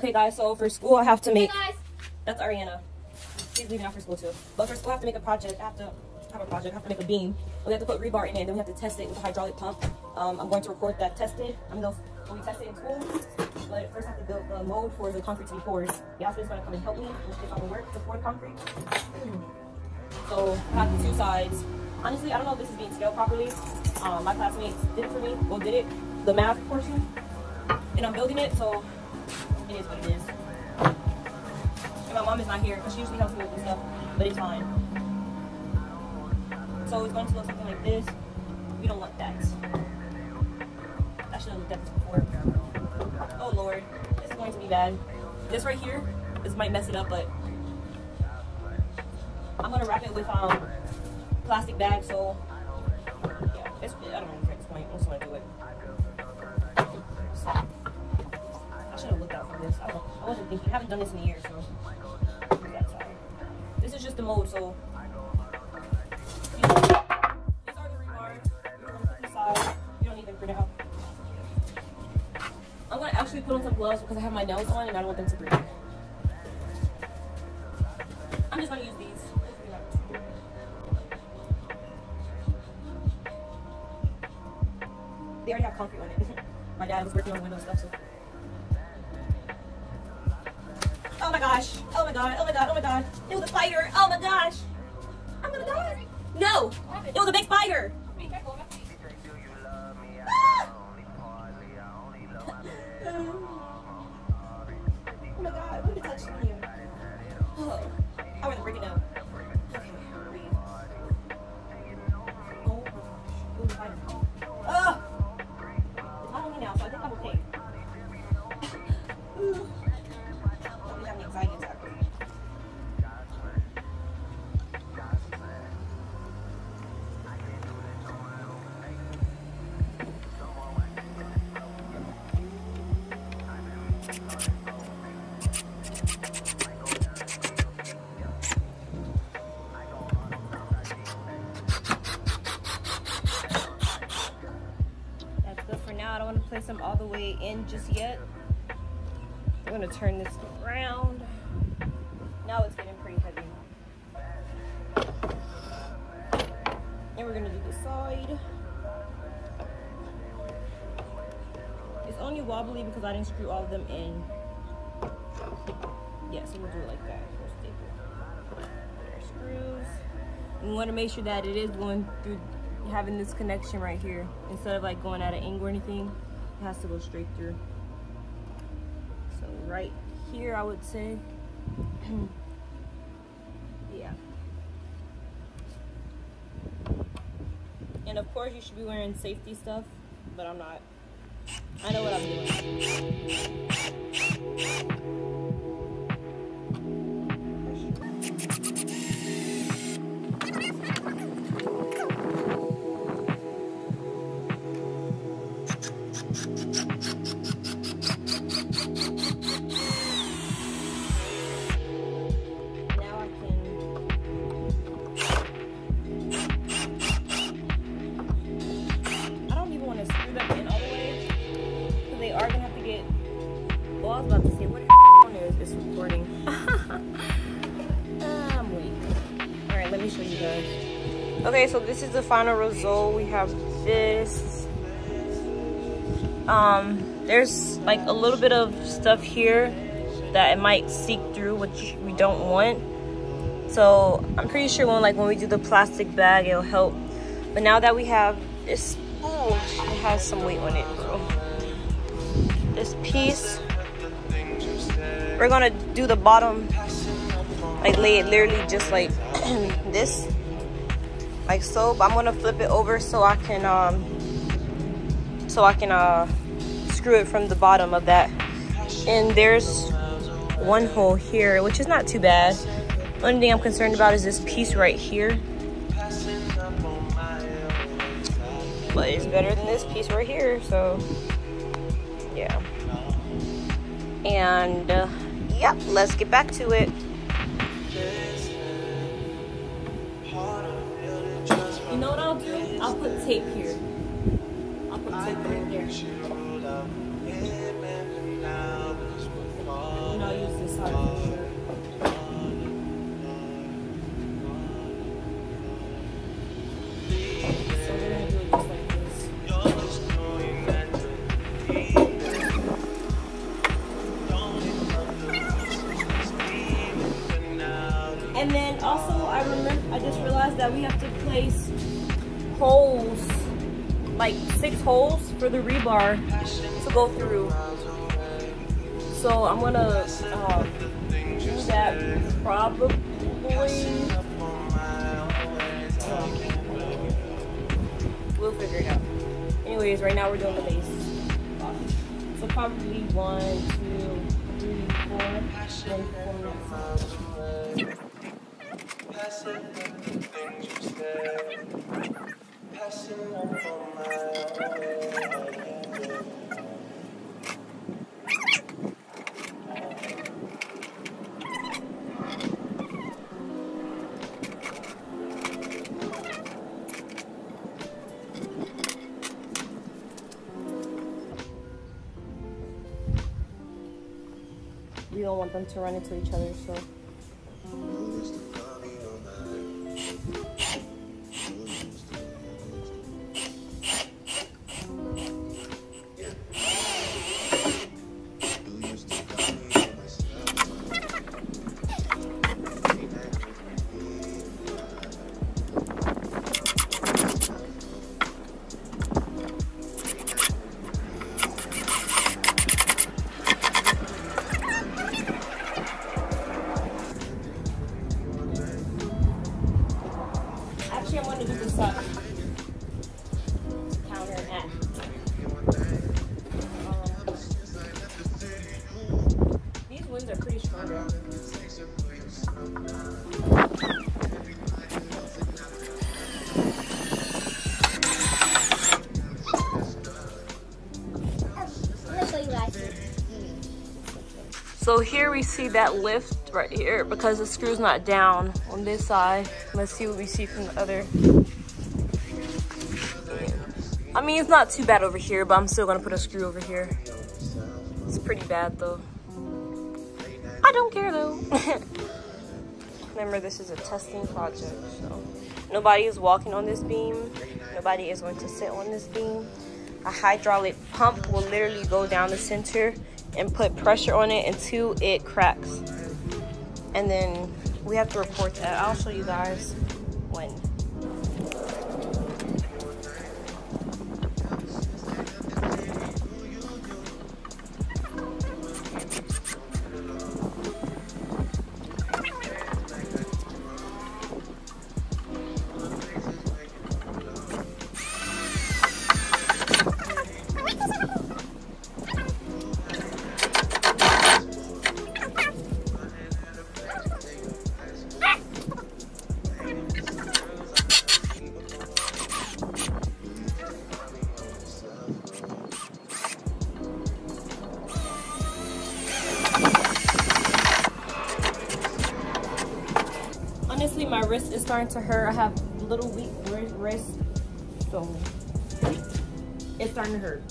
Okay guys, so for school I have to make, hey guys. That's Ariana. She's leaving out for school too. But for school I have to make a project. I have to have a project. I have to make a beam. We have to put rebar in it and then we have to test it with a hydraulic pump. I'm going to record that tested. I'm going to test it in school. But first I have to build the mold for the concrete to be poured. Yasmin's going to come and help me when she gets all the work to pour concrete. So I have the two sides. Honestly, I don't know if this is being scaled properly. My classmates did it for me. Well, did it, the math portion. And I'm building it, so it is what it is. And my mom is not here because she usually helps me with this stuff, but it's fine. So it's going to look something like this. We don't want that. I should have looked at this before. Oh Lord, this is going to be bad. This right here, this might mess it up, but I'm gonna wrap it with plastic bag. So yeah, it's, I don't know at this point. I'm just gonna do it. So, I should have looked out for this. I wasn't thinking. I haven't done this in a year, so that's all. This is just the mold, so. Actually put on some gloves because I have my nails on and I don't want them to break. I'm just going to use these. They already have concrete on it. My dad was working on window stuff, so. Oh my gosh. Oh my god. Oh my god. Oh my god. It was a spider. Oh my gosh. I'm going to die. No. It was a big spider. Oh my god, what did it touch from here? Oh, I want to break it down. Okay, breathe. Oh my gosh. Oh! It's not on me now, so I think I'm okay. I'm having anxiety attack. Place them all the way in just yet. I'm gonna turn this around. Now it's getting pretty heavy. And we're gonna do the side. It's only wobbly because I didn't screw all of them in. Yeah, so we'll do it like that. We'll staple our screws. We wanna make sure that it is going through, having this connection right here. Instead of like going at an angle or anything. It has to go straight through. So right here, I would say, yeah. And of course, you should be wearing safety stuff, but I'm not. I know what I'm doing. Okay, so this is the final result. We have this. There's like a little bit of stuff here that it might seep through, which we don't want. So I'm pretty sure when we do the plastic bag, it'll help. But now that we have this, oh, it has some weight on it, bro. This piece, we're gonna do the bottom, like lay it literally just like this. Like so, but I'm gonna flip it over so I can screw it from the bottom of that. And there's one hole here, which is not too bad. Only thing I'm concerned about is this piece right here. But it's better than this piece right here, so yeah. And yep, let's get back to it. You know what I'll do? I'll put tape here. I'll put tape right there. And then also I just realized that we have to place holes, like 6 holes for the rebar to go through. So I'm gonna do that probably. We'll figure it out. Anyways, right now we're doing the base. So probably 1, 2, 3, 4, 5, 6. Passing up the things you said, passing up on my own. We don't want them to run into each other, so. So here we see that lift right here because the screw's not down on this side. Let's see what we see from the other. I mean, it's not too bad over here, but I'm still gonna put a screw over here. It's pretty bad though. I don't care though. Remember, this is a testing project, so nobody is walking on this beam. Nobody is going to sit on this beam. A hydraulic pump will literally go down the center and put pressure on it until it cracks. And then we have to report that. I'll show you guys when. Honestly, my wrist is starting to hurt. I have little weak wrist, so it's starting to hurt.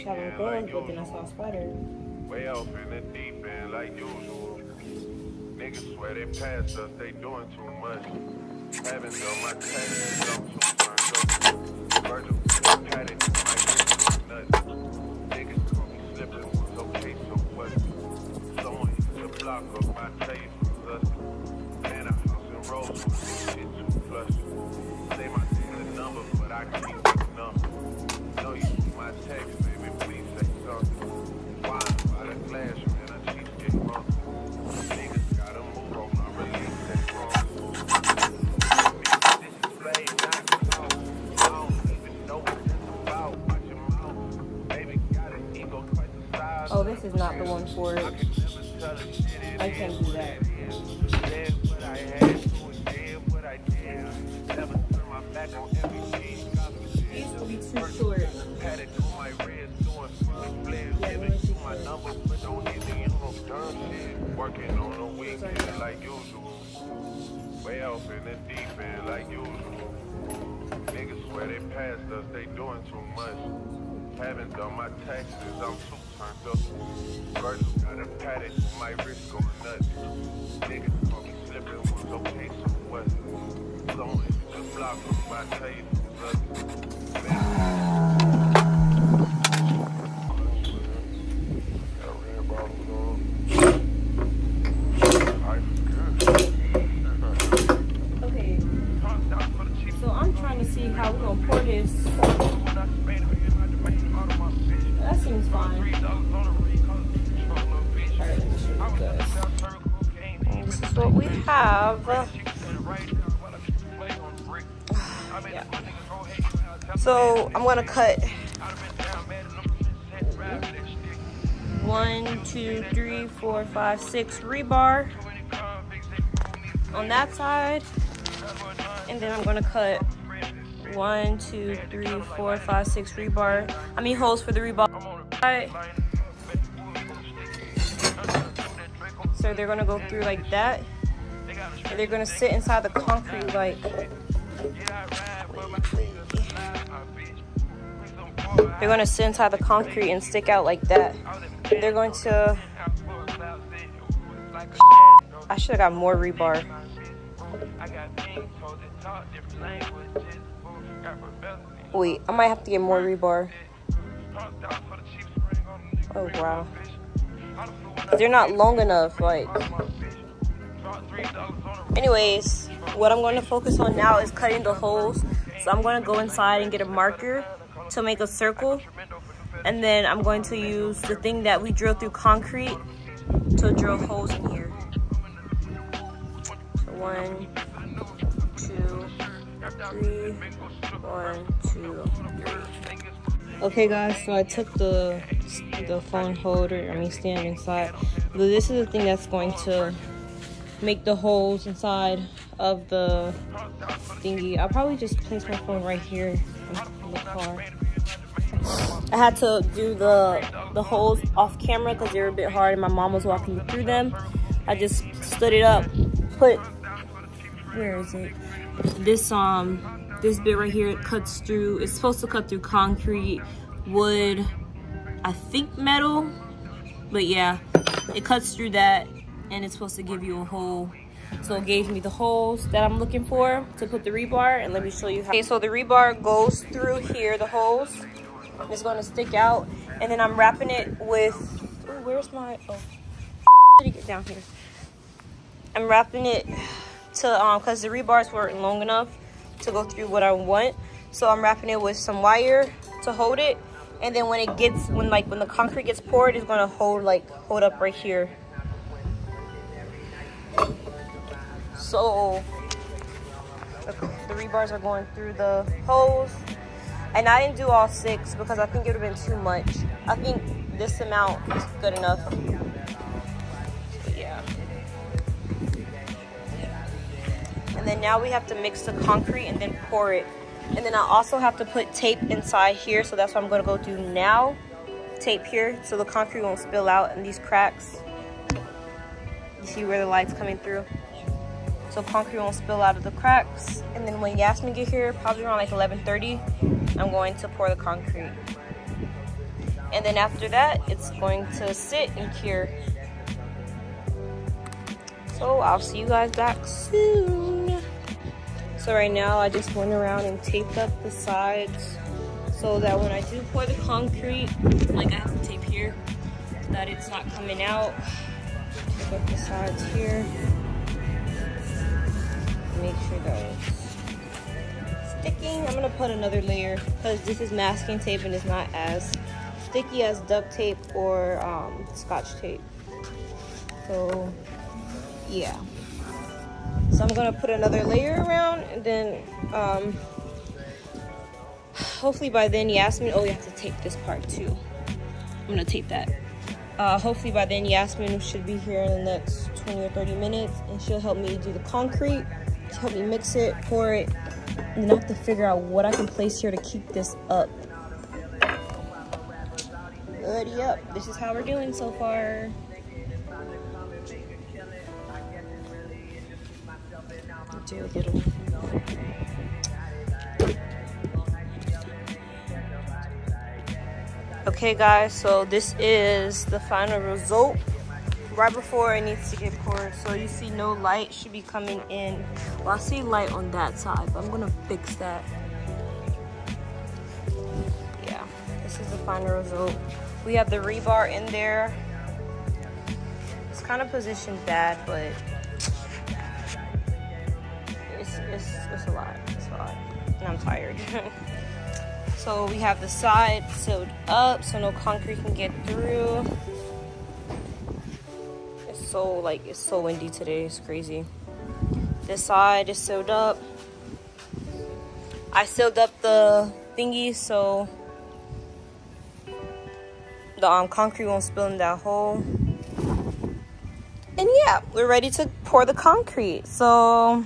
But then I saw a spider. Way off in the deep end, like usual. Niggas swear they passed us, they doing too much. Haven't done my taxes, I'm too burned up. Virgil, pat it, might get nuts. Niggas gonna be slipping, was okay, so what? Someone hit the block up my taste from us. Man, I house and rolls with shit too flush. Say my nigga number, but I keep the number. No, you see my text. Why? By the classroom and a cheesecake monster. Niggas gotta move on, I really one for it. I can't do that. These will be too short. Working on the weekend like usual. Way off in the deep end like usual. Niggas swear they passed us, they doing too much. Haven't done my taxes, I'm too turned up. First got a paddock, my wrist going nuts. Niggas call me slipping, was okay, so what? Long as you just block up my taste, man. What we have. Yeah. So I'm gonna cut 1, 2, 3, 4, 5, 6 rebar on that side, and then I'm gonna cut 1, 2, 3, 4, 5, 6 rebar. I mean holes for the rebar. So they're gonna go through like that, and they're gonna sit inside the concrete like. They're gonna sit inside the concrete and stick out like that. They're going to. I should have got more rebar. Wait, I might have to get more rebar. Oh wow. They're not long enough, like. Anyways, what I'm going to focus on now is cutting the holes. So I'm going to go inside and get a marker to make a circle. And then I'm going to use the thing that we drilled through concrete to drill holes in here. So 1, 2, 3, 1, 2, 3. Okay guys, so I took the phone holder, I mean stand inside. This is the thing that's going to make the holes inside of the thingy. I'll probably just place my phone right here in the car. I had to do the holes off camera because they were a bit hard and my mom was walking me through them. I just stood it up, put, where is it? This this bit right here, it cuts through, it's supposed to cut through concrete, wood, I think metal, but yeah, it cuts through that and it's supposed to give you a hole. So it gave me the holes that I'm looking for to put the rebar, and let me show you how. Okay, so the rebar goes through here, the holes, it's going to stick out, and then I'm wrapping it with, ooh, where's my, oh, how did it get down here? I'm wrapping it to, because the rebars weren't long enough to go through what I want, so I'm wrapping it with some wire to hold it, and then when it gets, when the concrete gets poured, it's gonna hold up right here. So the rebars are going through the holes, and I didn't do all 6 because I think it would have been too much. I think this amount is good enough. And then now we have to mix the concrete and then pour it. And then I also have to put tape inside here, so that's what I'm gonna go do now. Tape here so the concrete won't spill out in these cracks. You see where the light's coming through? So concrete won't spill out of the cracks. And then when Yasmin get here, probably around like 11:30, I'm going to pour the concrete. And then after that, it's going to sit and cure. So I'll see you guys back soon. So right now I just went around and taped up the sides so that when I do pour the concrete, like I have to tape here, so that it's not coming out. Tape up the sides here. Make sure that it's sticking. I'm gonna put another layer because this is masking tape and it's not as sticky as duct tape or scotch tape. So yeah. So I'm gonna put another layer around, and then hopefully by then Yasmin, oh, you have to tape this part too. I'm gonna tape that. Hopefully by then Yasmin should be here in the next 20 or 30 minutes, and she'll help me do the concrete. She'll help me mix it, pour it, and then I have to figure out what I can place here to keep this up. Buddy up. This is how we're doing so far. Okay guys, so this is the final result right before it needs to get poured. So you see no light should be coming in. Well, I see light on that side, but I'm gonna fix that. Yeah, this is the final result. We have the rebar in there. It's kind of positioned bad, but it's a lot, and I'm tired. So we have the side sealed up so no concrete can get through. It's so, like, it's so windy today, it's crazy. This side is sealed up. I sealed up the thingy so the concrete won't spill in that hole. And yeah, we're ready to pour the concrete. So